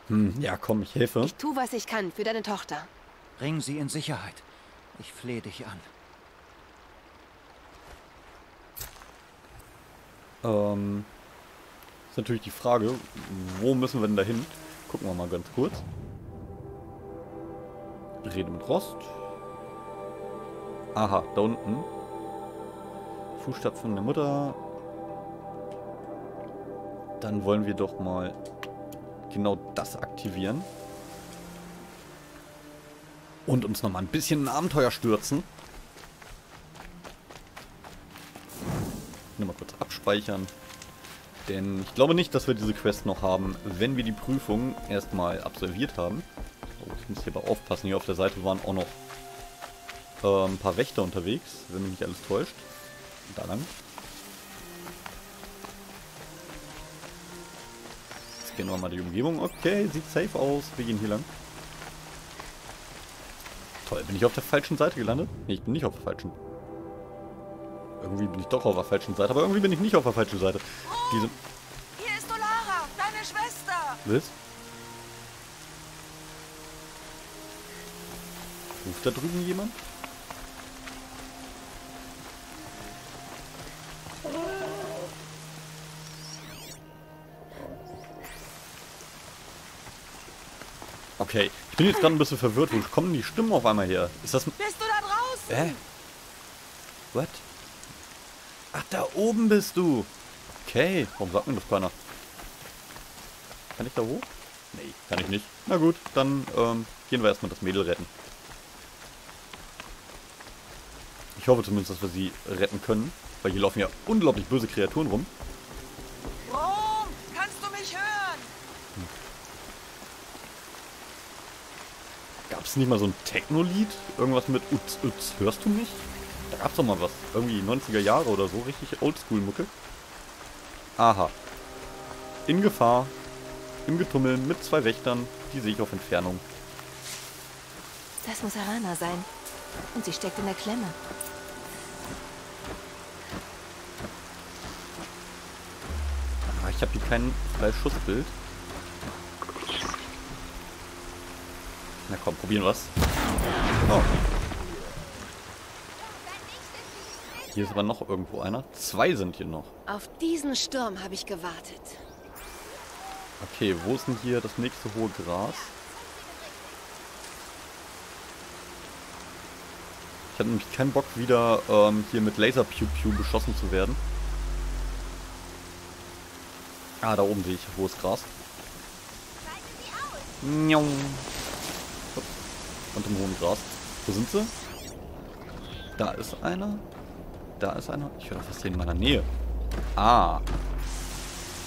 Hm, ja, komm, ich helfe. Ich tue, was ich kann für deine Tochter. Bring sie in Sicherheit. Ich flehe dich an. Ist natürlich die Frage, wo müssen wir denn da hin? Gucken wir mal ganz kurz. Rede mit Rost. Aha, da unten. Fußstapfen der Mutter. Dann wollen wir doch mal genau das aktivieren. Und uns nochmal ein bisschen in ein Abenteuer stürzen. Nochmal kurz abspeichern. Denn ich glaube nicht, dass wir diese Quest noch haben, wenn wir die Prüfung erstmal absolviert haben. Oh, ich muss hier aber aufpassen. Hier auf der Seite waren auch noch ein paar Wächter unterwegs, wenn mich nicht alles täuscht. Da lang. Jetzt gehen wir mal die Umgebung. Okay, sieht safe aus. Wir gehen hier lang. Toll, bin ich auf der falschen Seite gelandet? Nee, ich bin nicht auf der falschen. Irgendwie bin ich doch auf der falschen Seite, aber irgendwie bin ich nicht auf der falschen Seite. Oh, diese... Hier ist Olara, deine Schwester. Was? Ruft da drüben jemand? Okay, ich bin jetzt gerade ein bisschen verwirrt. Wo kommen die Stimmen auf einmal her? Ist das... Bist du da draußen? Hä? What? Ach, da oben bist du. Okay, warum sagt mir das keiner? Kann ich da hoch? Nee, kann ich nicht. Na gut, dann gehen wir erstmal das Mädel retten. Ich hoffe zumindest, dass wir sie retten können. Weil hier laufen ja unglaublich böse Kreaturen rum. Rom, kannst du mich hören? Hm. Gab es nicht mal so ein Techno-Lied? Irgendwas mit Uts, Uts, hörst du mich? Da gab es doch mal was. Irgendwie 90er Jahre oder so. Richtig Oldschool-Mucke. Aha. In Gefahr. Im Getummel mit zwei Wächtern. Die sehe ich auf Entfernung. Das muss Arana sein. Und sie steckt in der Klemme. Ah, ich habe hier kein Schussbild. Na komm, probieren wir's. Oh. Hier ist aber noch irgendwo einer. Zwei sind hier noch. Auf diesen Sturm habe ich gewartet. Okay, wo ist denn hier das nächste hohe Gras? Ich hatte nämlich keinen Bock, wieder hier mit Laser-Pew-Pew beschossen zu werden. Ah, da oben sehe ich hohes Gras. und im hohen Gras. Wo sind sie? Da ist einer. Da ist einer. Ich höre doch was in meiner Nähe. Ah.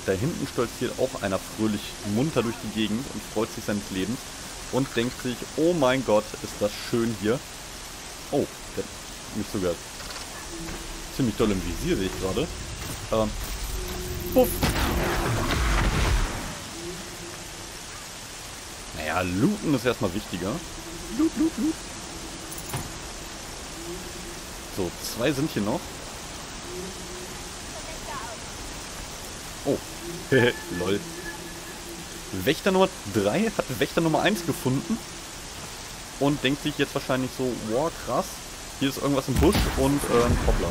Da hinten stolziert auch einer fröhlich munter durch die Gegend und freut sich seines Lebens. Und denkt sich, oh mein Gott, ist das schön hier. Oh, der hat mich sogar ziemlich doll im Visier, sehe ich gerade. Puff. Naja, looten ist erstmal wichtiger. Loot, loot, loot. So, zwei sind hier noch. Oh, lol. Wächter Nummer 3 hat Wächter Nummer 1 gefunden und denkt sich jetzt wahrscheinlich so, wow, krass, hier ist irgendwas im Busch und hoppla.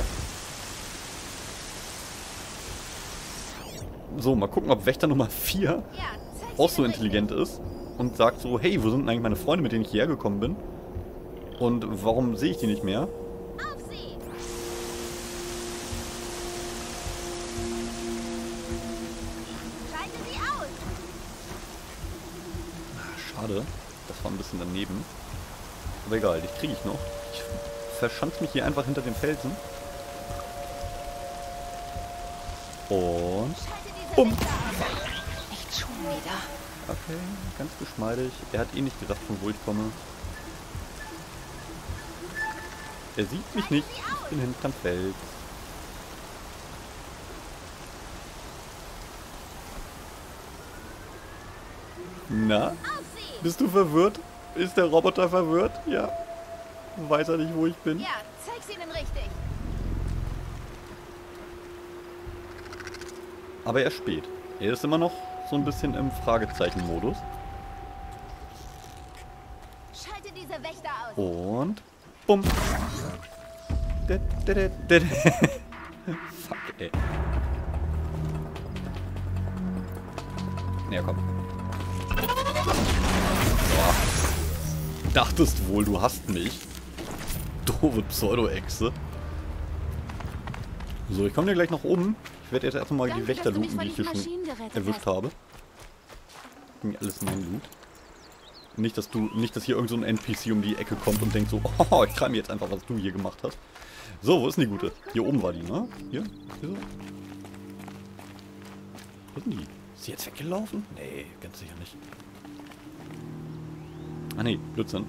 So, mal gucken, ob Wächter Nummer 4 auch so intelligent ist und sagt so, hey, wo sind eigentlich meine Freunde, mit denen ich hierher gekommen bin? Und warum sehe ich die nicht mehr? Das war ein bisschen daneben. Aber egal, dich kriege ich noch. Ich verschanze mich hier einfach hinter dem Felsen. Und... bumm! Nicht schon wieder. Okay, ganz geschmeidig. Er hat eh nicht gedacht, von wo ich komme. Er sieht mich nicht. Ich bin hinterm Fels. Na? Bist du verwirrt? Ist der Roboter verwirrt? Ja. Weiß er nicht, wo ich bin? Ja, zeig's ihnen richtig. Aber er ist spät. Er ist immer noch so ein bisschen im Fragezeichen-Modus. Schalte diese Wächter aus. Und... bumm. Fuck, ey. Ja, komm. Dachtest wohl, du hast mich. Doofe Pseudo-Echse. So, ich komme dir gleich nach oben. Ich werde jetzt erstmal die Wächter looten, die ich hier schon erwischt habe. Ging alles in meinen Loot. Nicht, dass du, hier irgend so ein NPC um die Ecke kommt und denkt so, oh, ich krame jetzt einfach, was du hier gemacht hast. So, wo ist denn die Gute? Hier oben war die, ne? Hier? Hier so? Wo sind die? Ist sie jetzt weggelaufen? Nee, ganz sicher nicht. Ah ne, Blödsinn.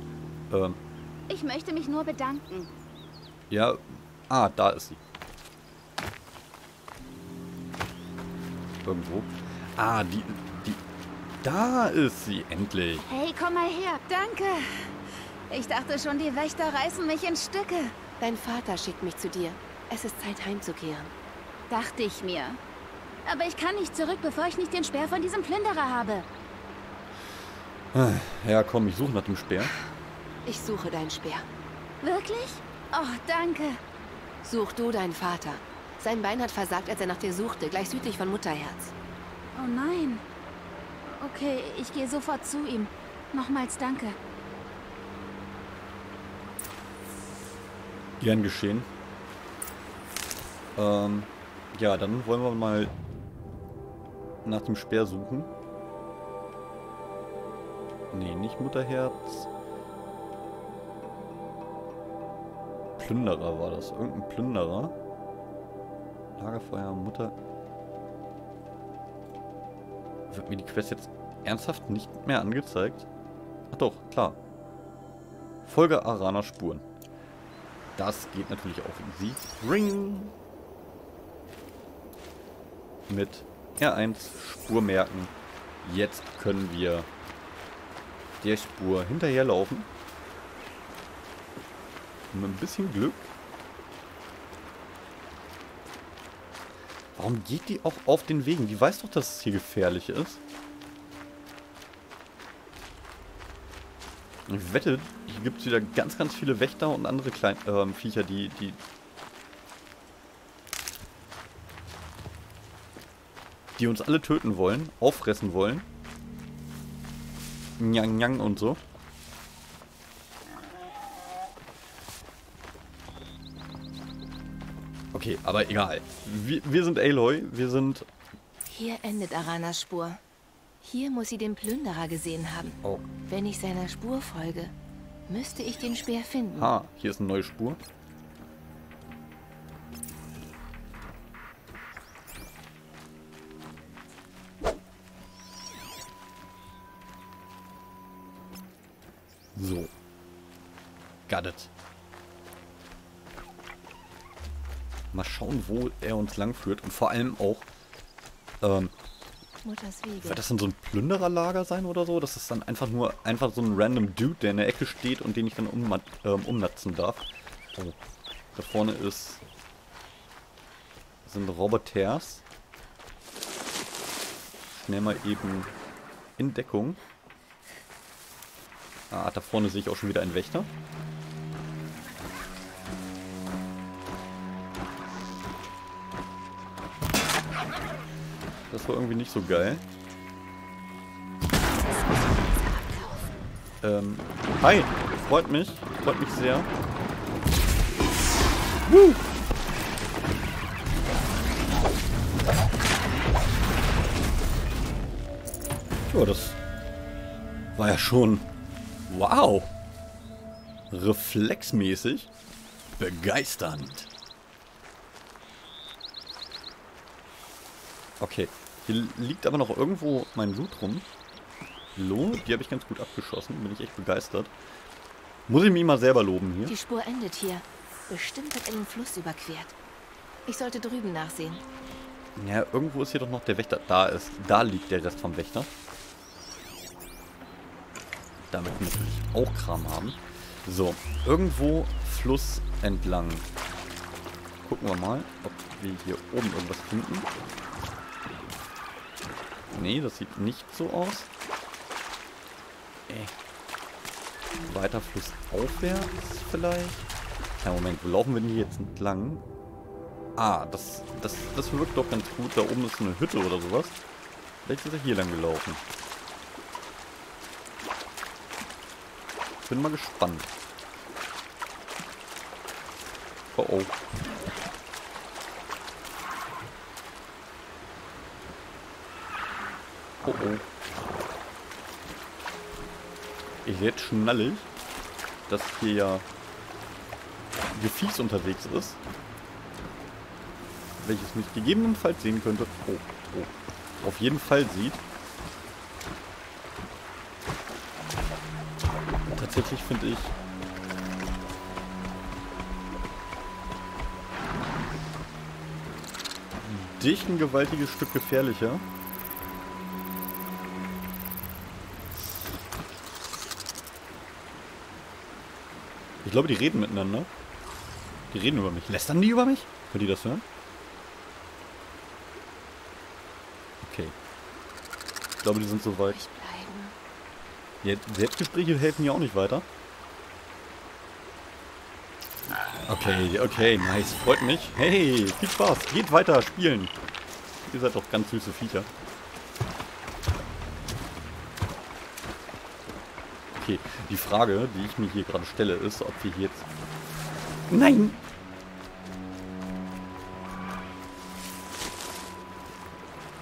Ich möchte mich nur bedanken. Ja, ah, da ist sie. Irgendwo. Ah, da ist sie, endlich. Hey, komm mal her. Danke. Ich dachte schon, die Wächter reißen mich in Stücke. Dein Vater schickt mich zu dir. Es ist Zeit, heimzukehren. Dachte ich mir. Aber ich kann nicht zurück, bevor ich nicht den Speer von diesem Plünderer habe. Ja, komm, ich suche nach dem Speer. Ich suche deinen Speer. Wirklich? Oh, danke. Such du deinen Vater. Sein Bein hat versagt, als er nach dir suchte, gleich südlich von Mutterherz. Oh nein. Okay, ich gehe sofort zu ihm. Nochmals danke. Gern geschehen. Ja, dann wollen wir mal nach dem Speer suchen. Nee, nicht Mutterherz. Plünderer war das. Irgendein Plünderer. Lagerfeuer, Mutter. Wird mir die Quest jetzt ernsthaft nicht mehr angezeigt? Ach doch, klar. Folge Arana Spuren. Das geht natürlich auch easy. Ring! Mit R1 Spur merken. Jetzt können wir der Spur hinterherlaufen. Mit ein bisschen Glück. Warum geht die auch auf den Wegen? Die weiß doch, dass es hier gefährlich ist. Ich wette, hier gibt es wieder ganz, ganz viele Wächter und andere kleine Viecher, die uns alle töten wollen, auffressen wollen. Nyang, nyang und so. Okay, aber egal. Wir sind Aloy, wir sind... Hier endet Aranas Spur. Hier muss sie den Plünderer gesehen haben. Oh. Wenn ich seiner Spur folge, Müsste ich den Speer finden. Ah, hier ist eine neue Spur. So. Got it. Mal schauen, wo er uns langführt. Und vor allem auch... wird das denn so ein Plündererlager sein oder so? Das ist dann einfach nur so ein random Dude, der in der Ecke steht und den ich dann umnatzen darf. Oh. Da vorne sind Roboters. Schnell mal eben in Deckung. Ah, da vorne sehe ich auch schon wieder einen Wächter. Das war irgendwie nicht so geil. Hi! Freut mich. Freut mich sehr. Woo! Ja, das war ja schon... Wow! Reflexmäßig begeisternd. Okay. Hier liegt aber noch irgendwo mein Loot rum. Die habe ich ganz gut abgeschossen. Bin ich echt begeistert. Muss ich mich mal selber loben hier. Die Spur endet hier. Bestimmt hat er den Fluss überquert. Ich sollte drüben nachsehen. Ja, irgendwo ist hier doch noch der Wächter. Da liegt der Rest vom Wächter. Damit muss ich auch Kram haben. So, irgendwo Fluss entlang. Gucken wir mal, ob wir hier oben irgendwas finden. Nee, das sieht nicht so aus. Weiter flussaufwärts vielleicht. Ja, Moment, wo laufen wir denn jetzt entlang? Ah, das wirkt doch ganz gut. Da oben ist eine Hütte oder sowas. Vielleicht ist er hier lang gelaufen. Bin mal gespannt. Oh oh. Oh oh. Ich sehe jetzt schnallig, dass hier ja Gefies unterwegs ist. Welches nicht gegebenenfalls sehen könnte. Oh, oh. Auf jeden Fall sieht. Tatsächlich finde ich. Dich ein gewaltiges Stück gefährlicher. Ich glaube, die reden miteinander. Die reden über mich. Lästern die über mich? Könnt ihr das hören? Okay. Ich glaube, die sind so weit. Ja, Selbstgespräche helfen ja auch nicht weiter. Okay, okay, nice. Freut mich. Hey, viel Spaß. Geht weiter spielen. Ihr seid doch ganz süße Viecher. Okay, die Frage, die ich mir hier gerade stelle, ist, ob wir hier jetzt... Nein!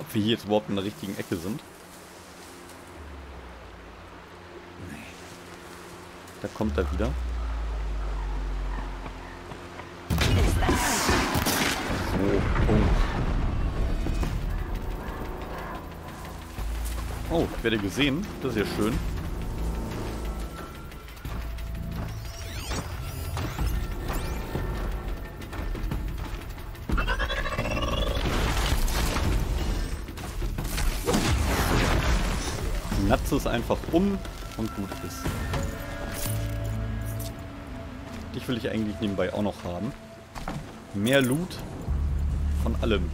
Ob wir hier jetzt überhaupt in der richtigen Ecke sind. Da kommt er wieder. So, oh. Oh, ich werde gesehen. Das ist ja schön. Natze es einfach um und gut ist. Dich will ich eigentlich nebenbei auch noch haben. Mehr Loot von allem.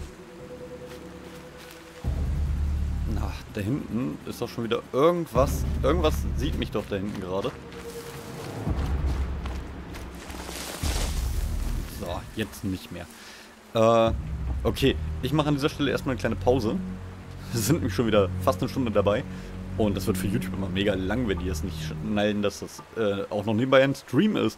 Na, da hinten ist doch schon wieder irgendwas. Irgendwas sieht mich doch da hinten gerade. So, jetzt nicht mehr. Okay, ich mache an dieser Stelle erstmal eine kleine Pause. Wir sind nämlich schon wieder fast eine Stunde dabei. Und das wird für YouTube immer mega lang, wenn die es nicht schnallen, dass das auch noch nebenbei ein Stream ist.